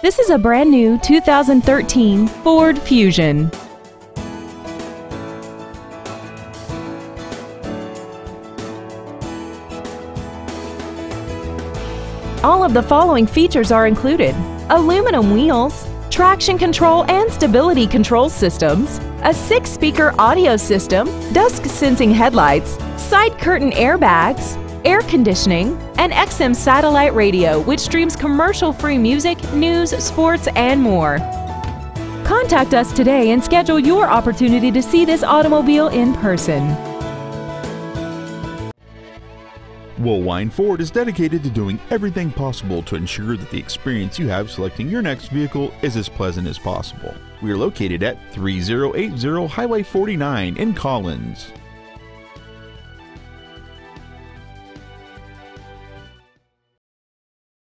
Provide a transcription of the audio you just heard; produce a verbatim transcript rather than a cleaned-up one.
This is a brand new two thousand thirteen Ford Fusion. All of the following features are included: aluminum wheels, traction control and stability control systems, a six-speaker audio system, dusk-sensing headlights, side curtain airbags, air conditioning, and X M Satellite Radio, which streams commercial-free music, news, sports, and more. Contact us today and schedule your opportunity to see this automobile in person. Woolwine Ford is dedicated to doing everything possible to ensure that the experience you have selecting your next vehicle is as pleasant as possible. We are located at thirty eighty Highway forty-nine in Collins.